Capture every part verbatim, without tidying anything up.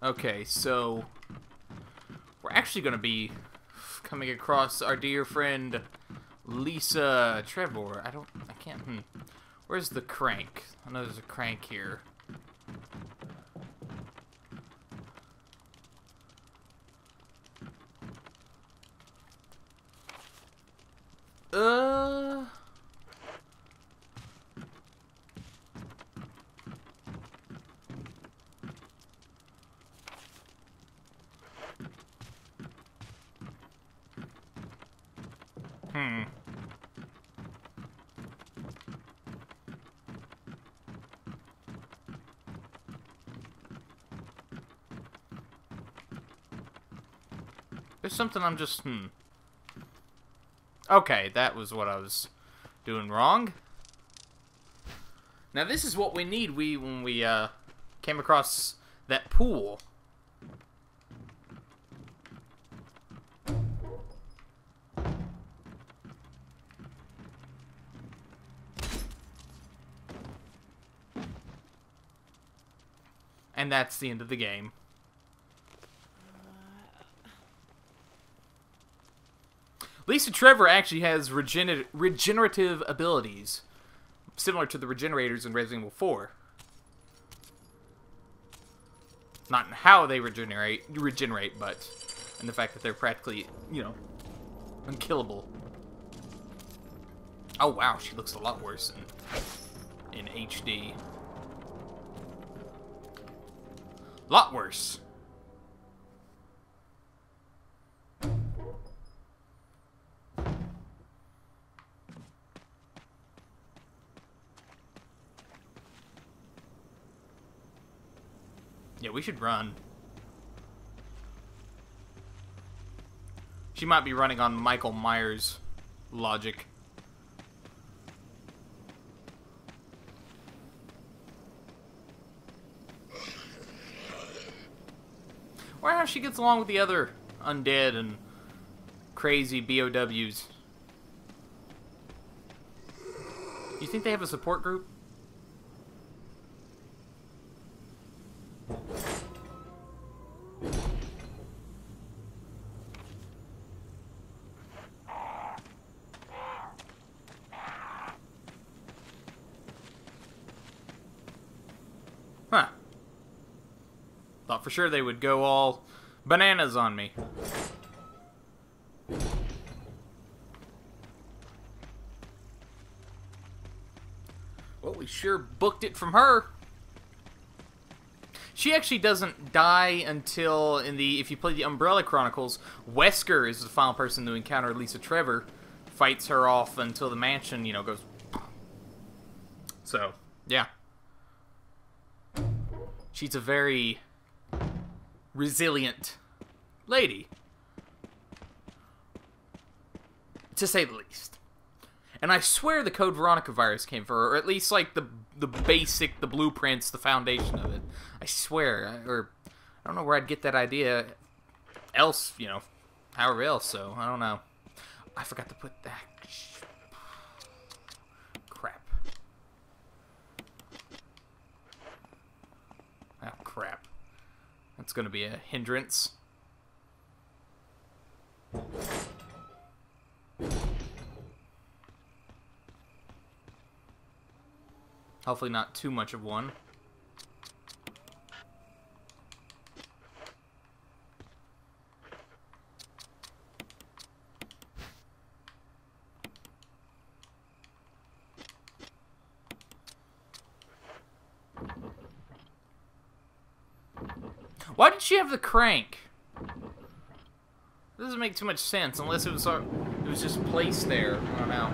Okay, so we're actually going to be coming across our dear friend Lisa Trevor. I don't, I can't, hmm. Where's the crank? I know there's a crank here. Uh... Hmm. There's something I'm just, hmm. Okay, that was what I was doing wrong. Now this is what we need we when we uh, came across that pool. And that's the end of the game. Lisa Trevor actually has regener regenerative abilities, similar to the regenerators in Resident Evil four. Not in how they regenerate, regenerate, but in the fact that they're practically, you know, unkillable. Oh wow, she looks a lot worse in, in H D. A lot worse. Yeah, we should run. She might be running on Michael Myers logic. Wow, she gets along with the other undead and crazy B O Ws. You think they have a support group? Thought for sure they would go all bananas on me. Well, we sure booked it from her. She actually doesn't die until in the, if you play the Umbrella Chronicles, Wesker is the final person to encounter Lisa Trevor, fights her off until the mansion, you know, goes. So, yeah. She's a very resilient lady, to say the least. And I swear the Code Veronica virus came from her, or at least like the the basic, the blueprints, the foundation of it. I swear, I, or I don't know where I'd get that idea else, you know, however else, so I don't know. I forgot to put that. Crap. Oh, crap. That's going to be a hindrance. Hopefully not too much of one. Why did she have the crank? It doesn't make too much sense unless it was uh, it was just placed there. I don't know.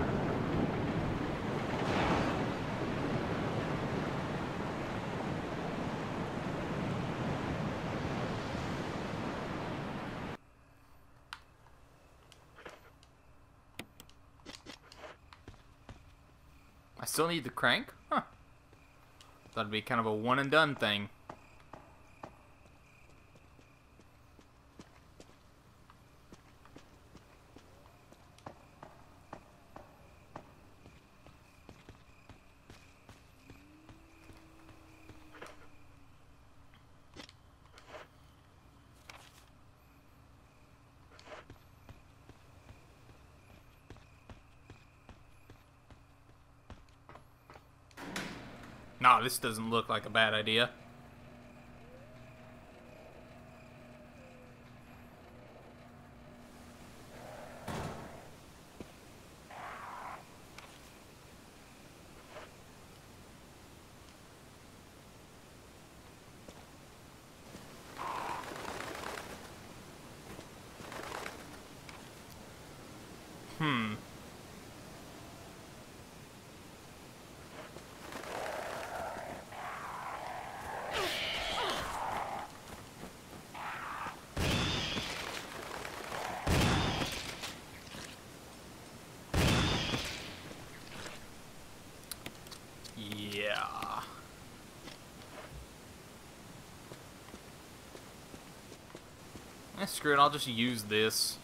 I still need the crank? Huh. That'd be kind of a one and done thing. Nah, this doesn't look like a bad idea. Screw it, I'll just use this.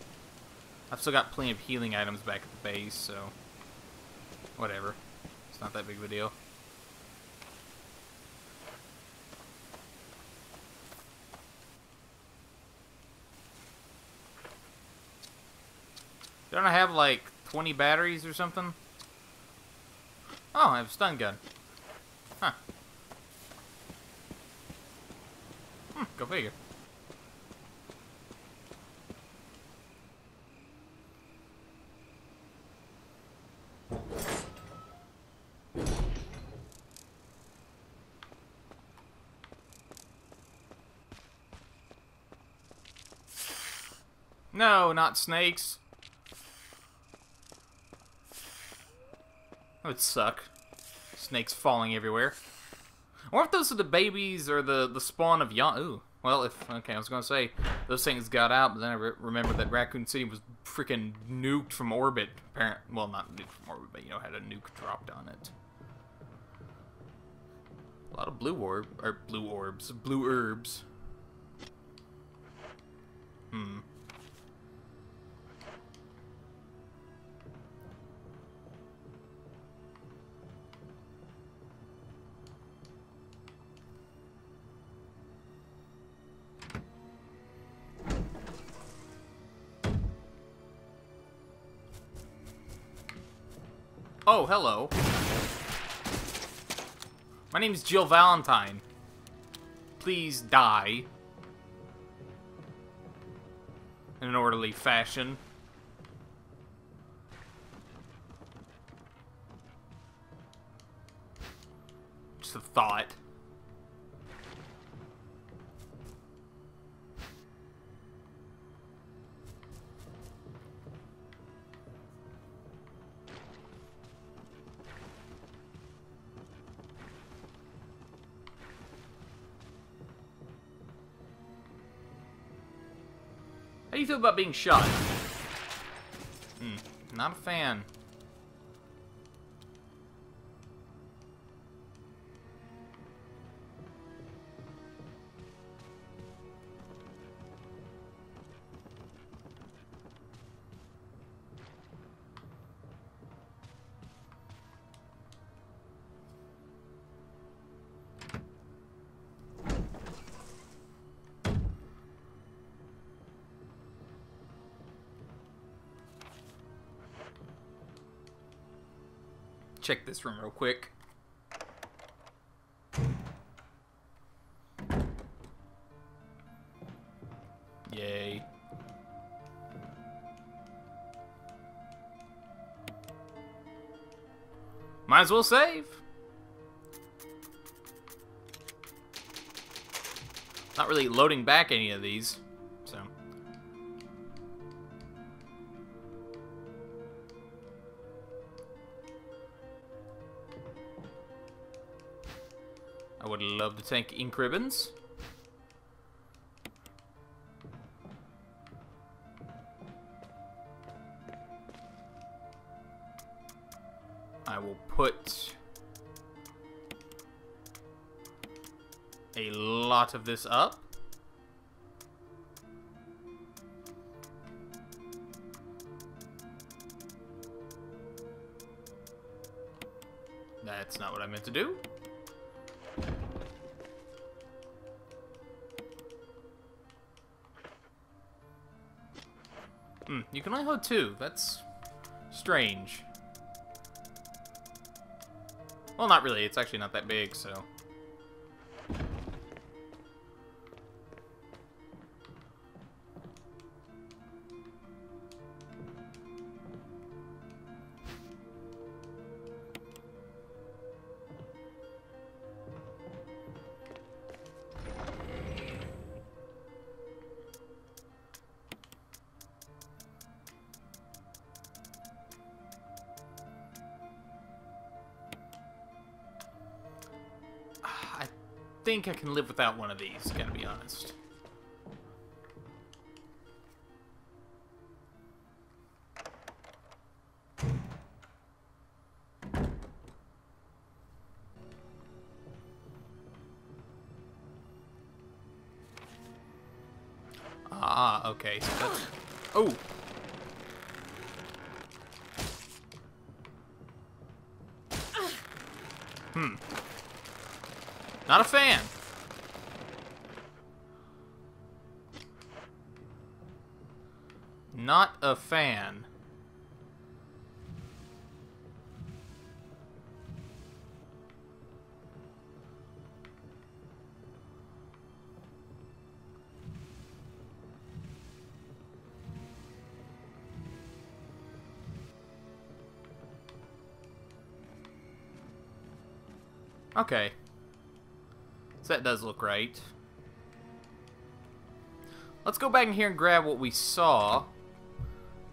I've still got plenty of healing items back at the base, so whatever. It's not that big of a deal. Don't I have like twenty batteries or something? Oh, I have a stun gun. Huh. Hmm, go figure. No, not snakes. That would suck. Snakes falling everywhere. I wonder if those are the babies or the, the spawn of Yon- Ooh. Well, if- okay, I was gonna say, those things got out, but then I re remembered that Raccoon City was freaking nuked from orbit. Apparent- well, not nuked from orbit, but you know, had a nuke dropped on it. A lot of blue orb- or blue orbs. Blue herbs. Hmm. Oh, hello. My name's Jill Valentine. Please die. In an orderly fashion. Just a thought. How do you feel about being shot? Mm, not a fan. Check this room real quick. Yay. Might as well save. Not really loading back any of these. Would love to take ink ribbons. I will put a lot of this up. That's not what I meant to do. Hmm, you can only hold two. That's strange. Well, not really. It's actually not that big, so... I think I can live without one of these, gotta be honest. Ah, okay. So that's... Oh! Hmm. Not a fan. Not a fan. Okay. That does look right. Let's go back in here and grab what we saw,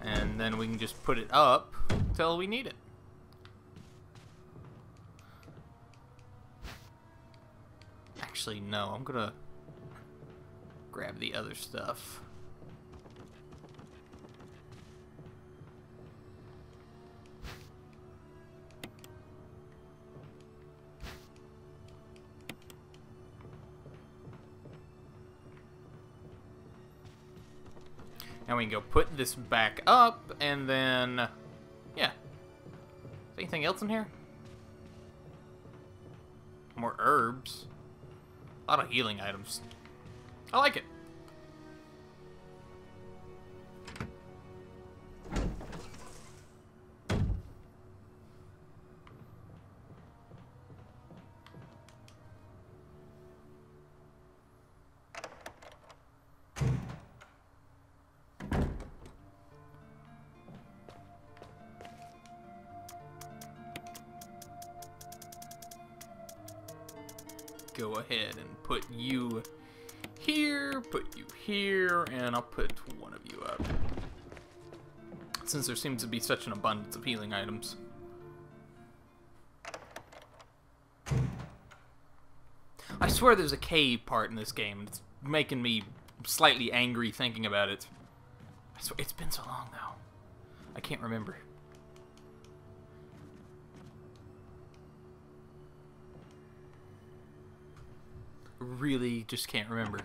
and then we can just put it up until we need it. Actually, no, I'm gonna grab the other stuff. Now we can go put this back up, and then, yeah. Is there anything else in here? More herbs. A lot of healing items. I like it. Go ahead and put you here, put you here, and I'll put one of you up. Since there seems to be such an abundance of healing items. I swear there's a cave part in this game. It's making me slightly angry thinking about it. I swear, it's been so long now. I can't remember. Really just can't remember.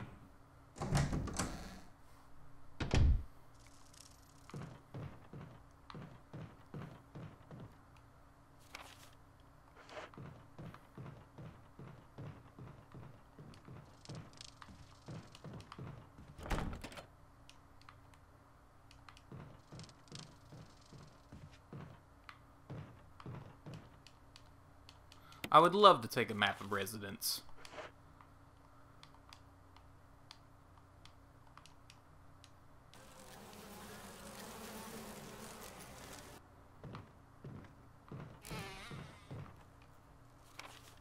I would love to take a map of residence.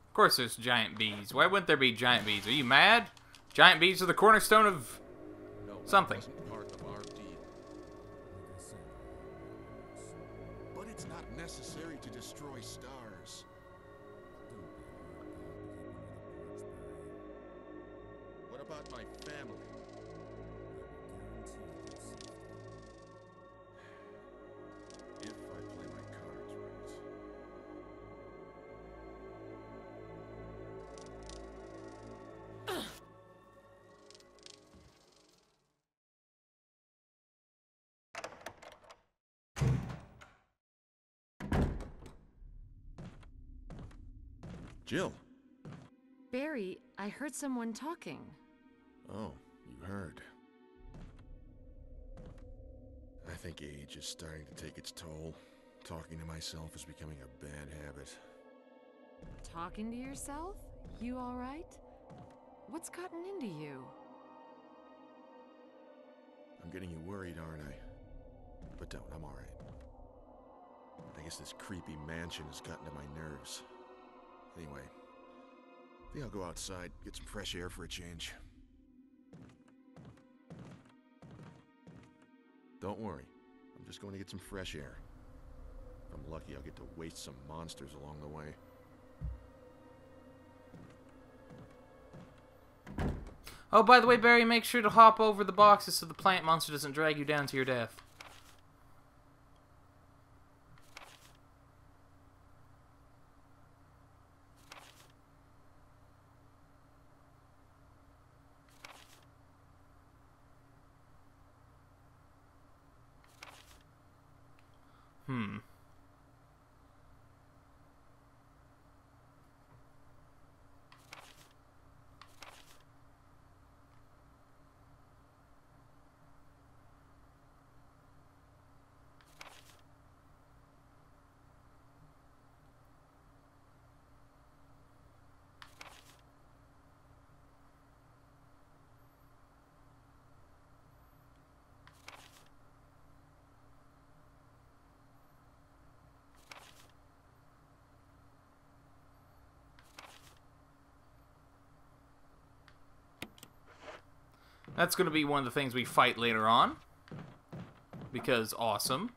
Of course there's giant bees. Why wouldn't there be giant bees? Are you mad? Giant bees are the cornerstone of something. Part of our deal. But it's not necessary to destroy stars. What about my family? Jill. Barry, I heard someone talking. Oh, you heard. I think age is starting to take its toll. Talking to myself is becoming a bad habit. Talking to yourself? You all right? What's gotten into you? I'm getting you worried, aren't I? But don't, I'm all right. I guess this creepy mansion has gotten to my nerves. Anyway, I think I'll go outside, get some fresh air for a change. Don't worry, I'm just going to get some fresh air. If I'm lucky, I'll get to waste some monsters along the way. Oh, by the way, Barry, make sure to hop over the boxes so the plant monster doesn't drag you down to your death. Hmm. That's going to be one of the things we fight later on, because awesome.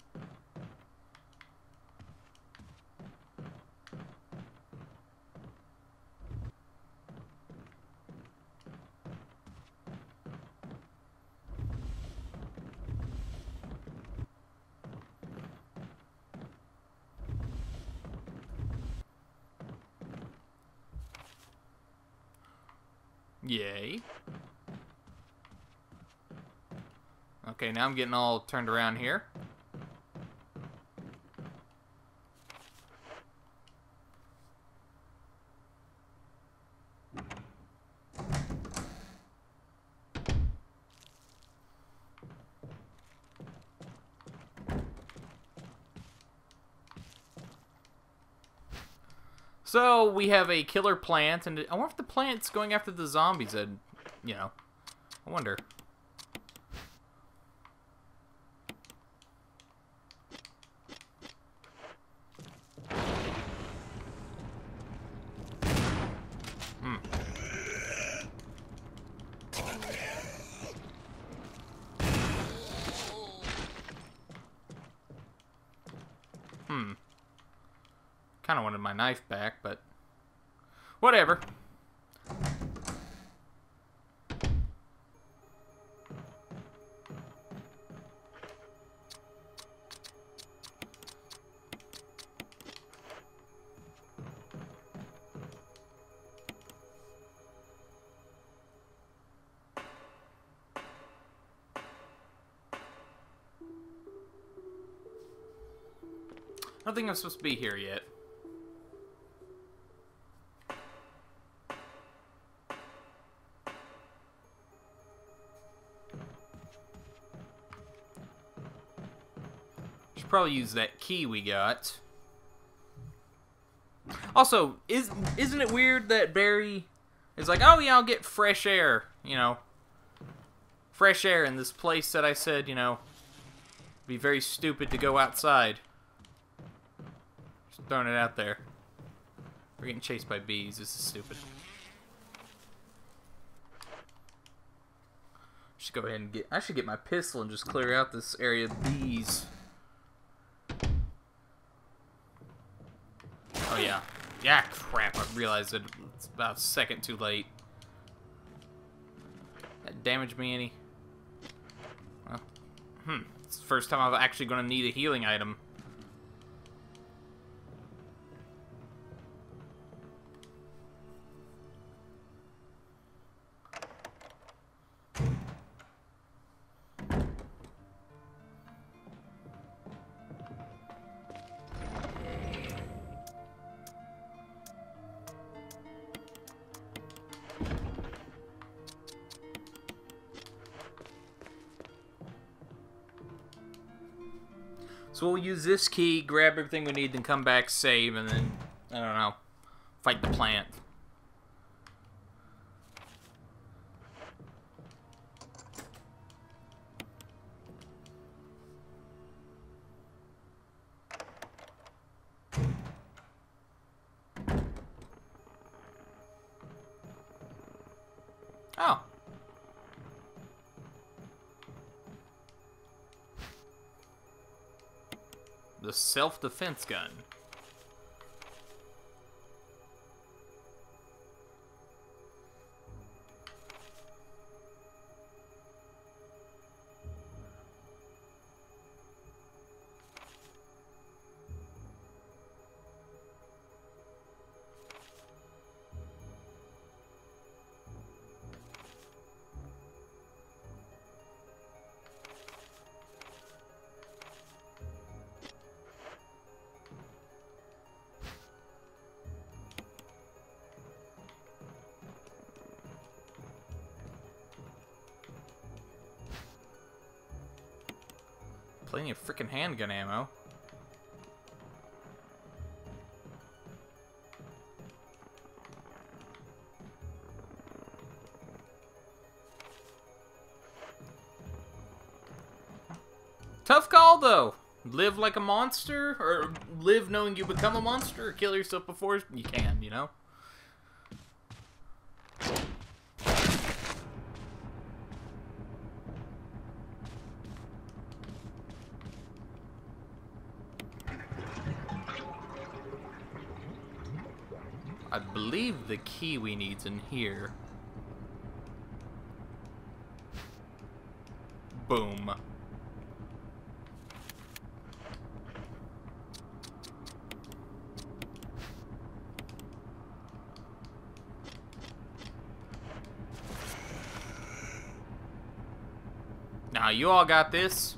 Yay. Okay, now I'm getting all turned around here. So, we have a killer plant, and I wonder if the plant's going after the zombies, and, you know, I wonder. Kind of wanted my knife back, but whatever. I don't think I'm supposed to be here yet. Probably use that key we got. Also, is isn't it weird that Barry is like, oh yeah, I'll get fresh air, you know, fresh air in this place that I said, you know, it'd be very stupid to go outside. Just throwing it out there. We're getting chased by bees. This is stupid. Just go ahead and get. I should get my pistol and just clear out this area of bees. Oh, yeah. Yeah, crap. I realized it. It's about a second too late. That damaged me any? Well, hmm. It's the first time I'm actually going to need a healing item. So we'll use this key, grab everything we need, then come back, save, and then, I don't know, Fight the plant. Oh. The self-defense gun. Plenty of freaking handgun ammo. Tough call, though. Live like a monster, or live knowing you become a monster, or kill yourself before you can, you know? I believe the key we need's in here. Boom. Now you all got this.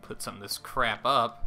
Put some of this crap up.